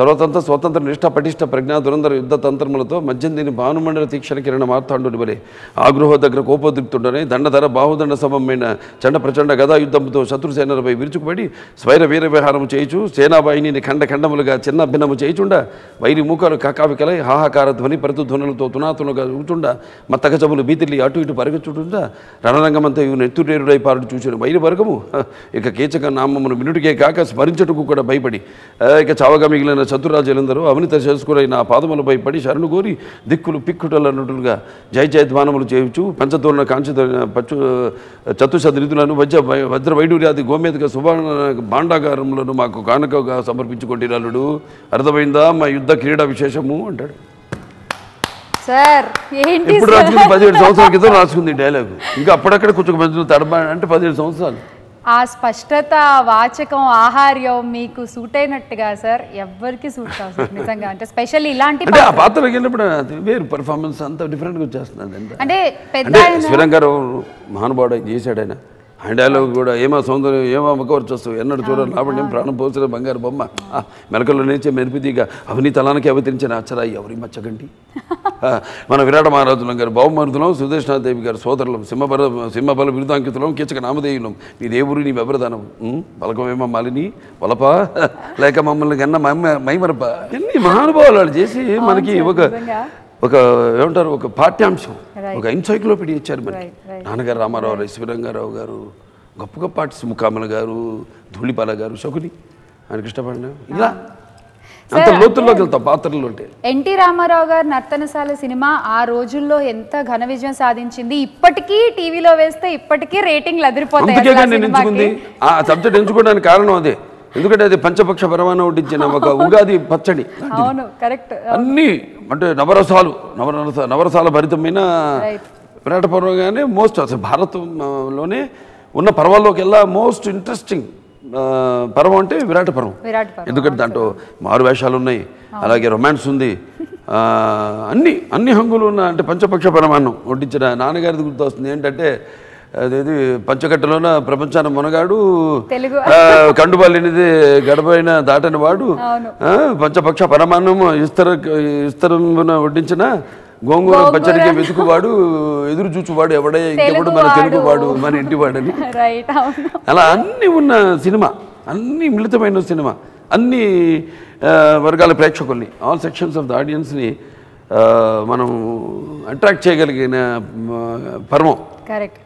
सर्वतंत्र स्वतंत्र निष्ठ पटिष्ठ प्रज्ञा दुरंधर युद्ध तंत्रमुलतो मध्यं दीनि भानुमंडल तीक्षण किरण मार्तांडुनि बले आग्रहोदग्र कोपोद्रिक्तुंडने दंडधर बाहुदंड सममेन चंड प्रचंड गदा युद्धमुतो शत्रुसेनलपै విరుచుకుపడి స్వైర వీర విహారము చేయుచు సేనాబాయిని ఖండ ఖండములుగా చిన్న భిన్నము చేయుచుండ వైరి మూకలు కాకావికలై హాహాకార ధ్వని ప్రతిధ్వనులతో తునాతునుగా ఊగుచుండ మత్తగజములు బీతిల్లి అటు ఇటు పరిగెత్తుచుండ రణరంగమంతయు నెత్తురేరుడై పారుడు చూచెను వైరి వర్గము ఇక కీచక నామమును వినుటికే కాక స్మరించుటకు కూడా భయపడి ఇక చావగా మిగిలిన శత్రురాజులందరూ అవినిత చేసుకురై నా పాదములపై పడి శరణు కోరి దిక్కులు పిక్కుటలన్నట్లుగా జయ జయధ్వానములు చేయుచు పంచతోరణ కాంచి పచ్చు చతుశద్రితులను వజ్ర వైడూర్యాది గోమేధిక సువర్ణ భాండాగారములను మాకు కానుకగా సమర్పించుకోండి నలుడు అర్థమైందా మా యుద్ధ క్రీడా విశేషము అంటాడు. సార్ ఏంటి ఇప్పుడు రాసుకుంది 17 సంవత్సరాల క్రితం రాసుకుంది డైలాగు ఇంకా అప్పుడక్కడ కొంచెం మధ్యలో తడబ అంటే 17 సంవత్సరాలు ఆ స్పష్టత వాచకం ఆహార్యం మీకు సూట్ అయినట్టుగా సార్ ఎవ్వరికి సూట్ కాదు నిజంగా అంటే స్పెషల్ ఇలాంటి అంటే ఆ పాత్రకి వెళ్ళినప్పుడు వేరు పర్ఫార్మెన్స్ అంత డిఫరెంట్ గా చేస్తున్నాడు అంటే పెద్దాయన శివరంగారావు మహానుభావుడు చేశాడు ఆయన ఆ డైలాగ్ కూడా ఏమో సౌందర్యం ఏమో మకవర్చొచ్చు ఎన్నడు చూడ లాభం ప్రాణం పోసిన బంగారు బొమ్మ మెలకల్లో నేర్చే మెరుపుదిగా అవని తలానికి అవతరించిన అచ్చరాయి ఎవరి మచ్చగండి మన విరాట మహారాజులం గారు బహుమరుతులం సుదేష్ణాదేవి గారు సోదరులం సింహబల బిరుదాంకితులం కీచక నామధేయులం నీ దేవుడు నీ వ్యవరదానం పలకమేమ మాలిని వలప లేక మమ్మల్ని కన్న మైమరప ఎన్ని మహానుభావులు చేసి మనకి ఒక ఏమంటారు ఒక పాఠ్యాంశం ఒక ఎన్సైక్లోపీడియా ఇచ్చారు మనకి నాన్నగారు రామారావు శివరంగారావు గారు గొప్ప గొప్ప ఆర్టిస్ట్ ముక్కామల గారు ధూళిపాల గారు శకుని ఆయనకి ఇష్టపడిన ఇలా అంత లోతుల్లోకి వెళ్తాం పాత్రలు అంటే ఎన్టీ రామారావు గారు నర్తనశాల సినిమా ఆ రోజుల్లో ఎంత ఘన విజయం సాధించింది ఇప్పటికీ టీవీలో వేస్తే ఇప్పటికీ రేటింగ్లు అదిరిపోతాయి. ఆ సబ్జెక్ట్ ఎంచుకోవడానికి కారణం అదే ఎందుకంటే అది పంచపక్ష పరమాణం వడ్డించిన ఒక ఉగాది పచ్చడి అన్ని అంటే నవరసాల భరితమైన విరాట పర్వంగానే మోస్ట్ అసలు భారతంలోనే ఉన్న పర్వాల్లోకెల్లా మోస్ట్ ఇంట్రెస్టింగ్ పర్వం అంటే విరాట పర్వం. ఎందుకంటే దాంట్లో మారు వేషాలు ఉన్నాయి అలాగే రొమాన్స్ ఉంది అన్ని అన్ని హంగులు ఉన్న అంటే పంచపక్ష పరమాణం వడ్డించిన నాన్నగారిది గుర్తు వస్తుంది ఏంటంటే అదేది పంచకట్టలోన ప్రపంచాన మునగాడు కండుబాలినిది గడపైన దాటని వాడు పంచపక్ష పరమాన్నము ఇస్తరం వడ్డించిన గోంగూర పచ్చడికి వెతుకువాడు ఎదురు చూచువాడు ఎవడే ఇంకెప్పుడు మన తెలుగువాడు మన ఇంటివాడని అలా అన్నీ ఉన్న సినిమా అన్నీ మిళితమైన సినిమా అన్ని వర్గాల ప్రేక్షకుల్ని ఆల్ సెక్షన్స్ ఆఫ్ ద ఆడియన్స్ని మనం అట్రాక్ట్ చేయగలిగిన పర్వం. కరెక్ట్